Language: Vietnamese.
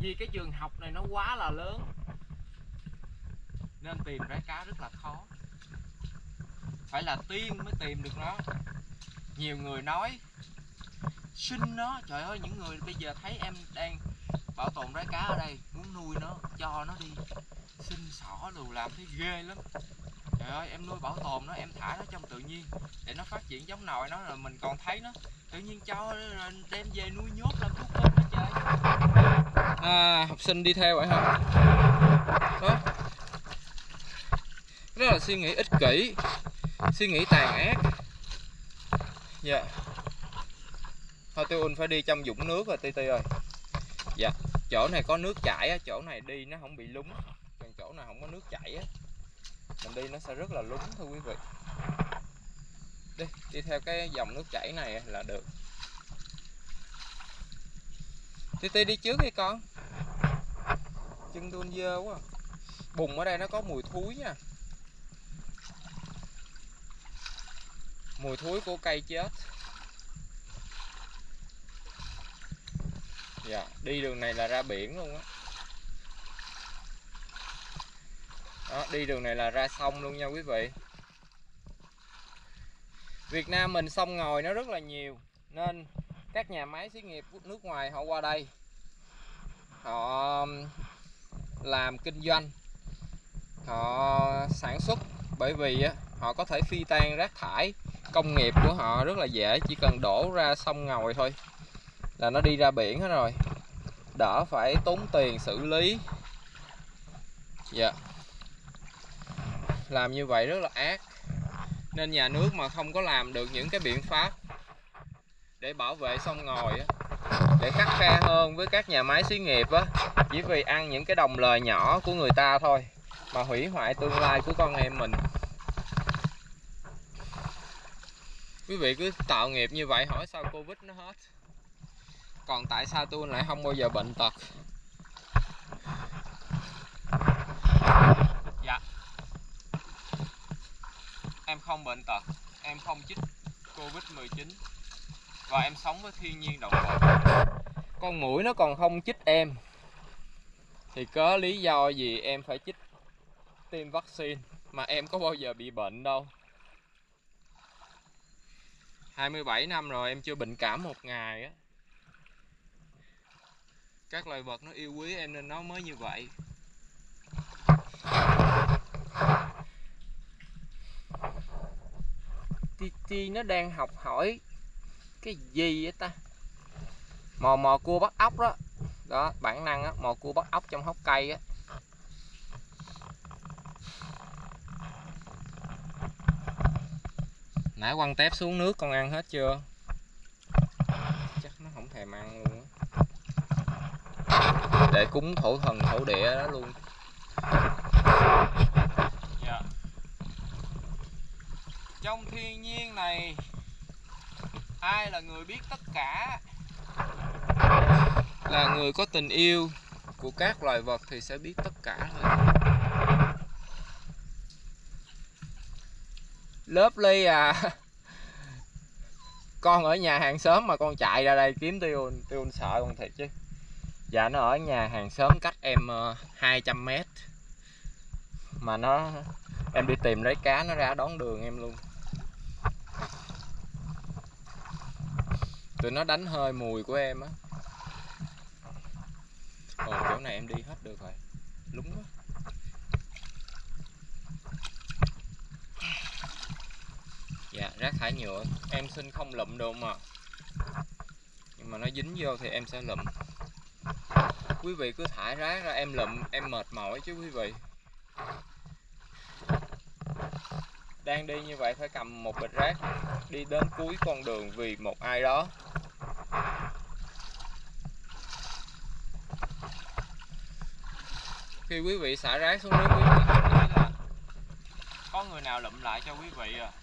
Vì cái trường học này nó quá là lớn nên tìm ra cá rất là khó, phải là tiên mới tìm được nó. Nhiều người nói xin nó, trời ơi, những người bây giờ thấy em đang bảo tồn rái cá ở đây muốn nuôi nó, cho nó đi xin xỏ đồ làm thấy ghê lắm. Trời ơi, em nuôi bảo tồn nó, em thả nó trong tự nhiên để nó phát triển giống nòi nó, rồi mình còn thấy nó, tự nhiên cho đem về nuôi nhốt làm thú cưng đó trời. À, học sinh đi theo vậy hả? Đó, rất là suy nghĩ ích kỷ, suy nghĩ tàn ác. Dạ yeah. Thôi Tiun phải đi trong vũng nước rồi Ti Ti ơi. Dạ yeah. Chỗ này có nước chảy á, chỗ này đi nó không bị lúng. Còn chỗ này không có nước chảy á, mình đi nó sẽ rất là lúng thôi quý vị. Đi theo cái dòng nước chảy này là được. Ti Ti đi trước đi con, chân Tiun dơ quá. Bùn ở đây nó có mùi thúi nha, mùi thúi của cây chết. Dạ, đi đường này là ra biển luôn á. Đó, đi đường này là ra sông luôn nha quý vị. Việt Nam mình sông ngòi nó rất là nhiều nên các nhà máy xí nghiệp nước ngoài họ qua đây họ làm kinh doanh, họ sản xuất, bởi vì họ có thể phi tan rác thải công nghiệp của họ rất là dễ, chỉ cần đổ ra sông ngòi thôi là nó đi ra biển hết rồi, đỡ phải tốn tiền xử lý. Dạ, làm như vậy rất là ác, nên nhà nước mà không có làm được những cái biện pháp để bảo vệ sông ngòi á, để khắt khe hơn với các nhà máy xí nghiệp á, chỉ vì ăn những cái đồng lời nhỏ của người ta thôi mà hủy hoại tương lai của con em mình. Quý vị cứ tạo nghiệp như vậy hỏi sao Covid nó hết. Còn tại sao Tiun lại không bao giờ bệnh tật? Dạ, em không bệnh tật, em không chích Covid-19 và em sống với thiên nhiên động vật. Con muỗi nó còn không chích em thì có lý do gì em phải chích tiêm vaccine mà em có bao giờ bị bệnh đâu. 27 năm rồi em chưa bệnh cảm một ngày á. Các loài vật nó yêu quý em nên nó mới như vậy. Ti Ti nó đang học hỏi cái gì vậy ta? Mò cua bắt ốc đó. Đó, bản năng á, mò cua bắt ốc trong hốc cây á. Nãy quăng tép xuống nước con ăn hết chưa? Chắc nó không thèm ăn luôn á. Để cúng thổ thần thổ địa đó luôn. Dạ. Trong thiên nhiên này ai là người biết tất cả? Là người có tình yêu của các loài vật thì sẽ biết tất cả thôi. Lớp Ly à, con ở nhà hàng xóm mà con chạy ra đây kiếm Tiun, Tiun sợ con thiệt chứ. Dạ, nó ở nhà hàng xóm cách em 200 m mà nó, em đi tìm rái cá nó ra đón đường em luôn. Tụi nó đánh hơi mùi của em á. Ồ, chỗ này em đi hết được rồi, lúng quá. Dạ, rác thải nhựa em xin không lụm được mà, nhưng mà nó dính vô thì em sẽ lụm. Quý vị cứ thải rác ra em lụm, em mệt mỏi chứ quý vị. Đang đi như vậy phải cầm một bịch rác đi đến cuối con đường vì một ai đó. Khi quý vị xả rác xuống nước, quý vị nghĩ là có người nào lụm lại cho quý vị à.